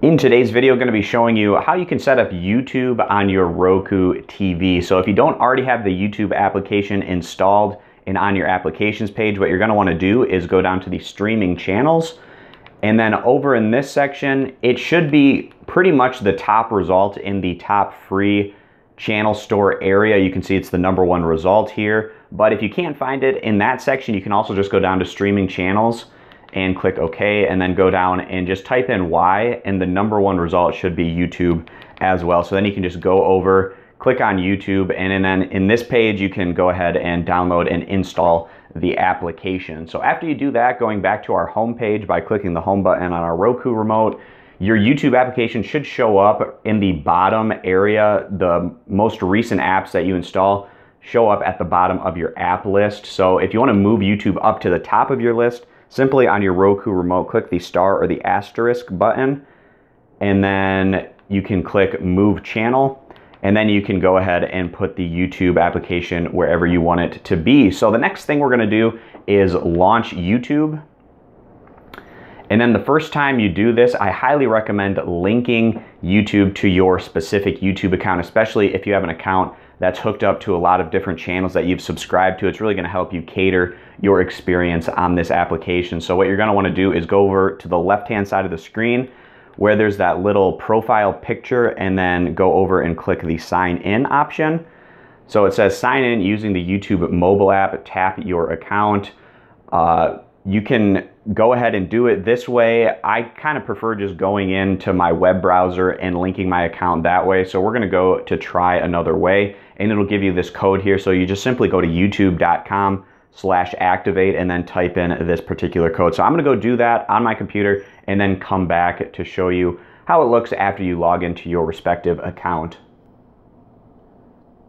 In today's video, I'm going to be showing you how you can set up YouTube on your Roku TV. So if you don't already have the YouTube application installed and on your applications page, what you're going to want to do is go down to the streaming channels. And then over in this section, it should be pretty much the top result in the top free channel store area. You can see it's the #1 result here. But if you can't find it in that section, you can also just go down to streaming channels and click OK, and then go down and just type in Y, and the #1 result should be YouTube as well. So then you can just go over, click on YouTube, and then in this page you can go ahead and download and install the application. So after you do that, going back to our home page by clicking the home button on our Roku remote, your YouTube application should show up in the bottom area. The most recent apps that you install show up at the bottom of your app list. So if you want to move YouTube up to the top of your list, simply on your Roku remote, click the star or the asterisk button, and then you can click Move Channel, and then you can go ahead and put the YouTube application wherever you want it to be. So the next thing we're going to do is launch YouTube. And then the first time you do this, I highly recommend linking YouTube to your specific YouTube account, especially if you have an account that's hooked up to a lot of different channels that you've subscribed to. It's really gonna help you cater your experience on this application. So what you're gonna wanna do is go over to the left-hand side of the screen where there's that little profile picture, and then go over and click the sign in option. So it says sign in using the YouTube mobile app, tap your account. You can go ahead and do it this way. I kind of prefer just going into my web browser and linking my account that way. So we're gonna go to try another way, and it'll give you this code here. So you just simply go to youtube.com/activate and then type in this particular code. So I'm gonna go do that on my computer and then come back to show you how it looks after you log into your respective account.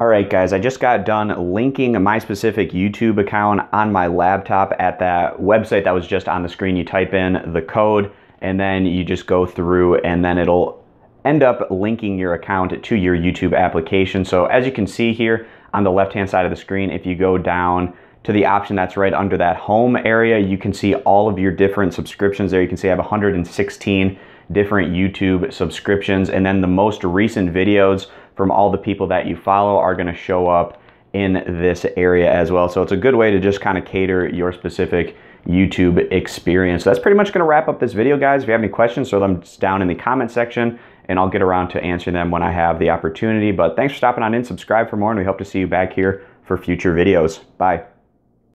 All right, guys, I just got done linking my specific YouTube account on my laptop at that website that was just on the screen. You type in the code, and then you just go through, and then it'll end up linking your account to your YouTube application. So as you can see here on the left-hand side of the screen, if you go down to the option that's right under that home area, you can see all of your different subscriptions there. You can see I have 116 different YouTube subscriptions, and then the most recent videos from all the people that you follow are going to show up in this area as well. So it's a good way to just kind of cater your specific YouTube experience. So that's pretty much going to wrap up this video, guys. If you have any questions, throw them down in the comment section, and I'll get around to answering them when I have the opportunity. But thanks for stopping on in. Subscribe for more, and we hope to see you back here for future videos. Bye.